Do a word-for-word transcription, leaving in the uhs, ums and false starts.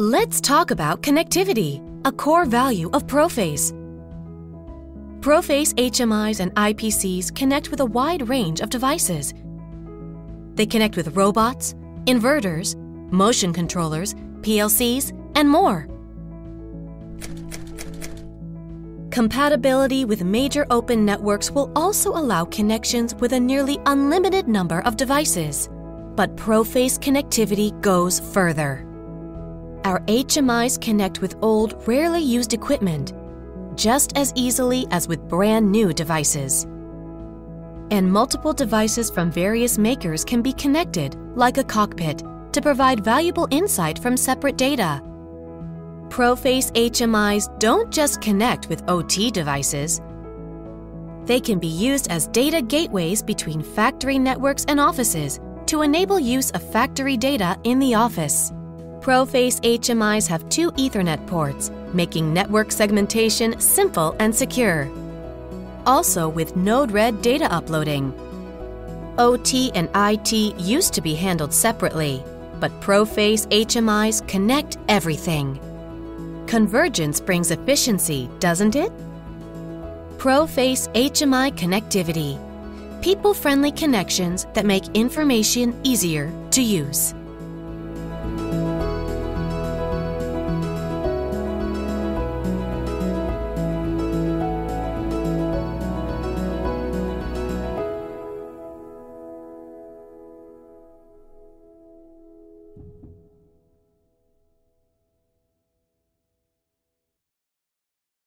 Let's talk about connectivity, a core value of Pro-face. Pro-face H M Is and I P Cs connect with a wide range of devices. They connect with robots, inverters, motion controllers, P L Cs, and more. Compatibility with major open networks will also allow connections with a nearly unlimited number of devices. But Pro-face connectivity goes further. Our H M Is connect with old, rarely used equipment, just as easily as with brand new devices. And multiple devices from various makers can be connected, like a cockpit, to provide valuable insight from separate data. Pro-face H M Is don't just connect with O T devices. They can be used as data gateways between factory networks and offices to enable use of factory data in the office. Pro-face H M Is have two Ethernet ports, making network segmentation simple and secure. Also with Node-RED data uploading. O T and I T used to be handled separately, but Pro-face H M Is connect everything. Convergence brings efficiency, doesn't it? Pro-face H M I connectivity. People-friendly connections that make information easier to use.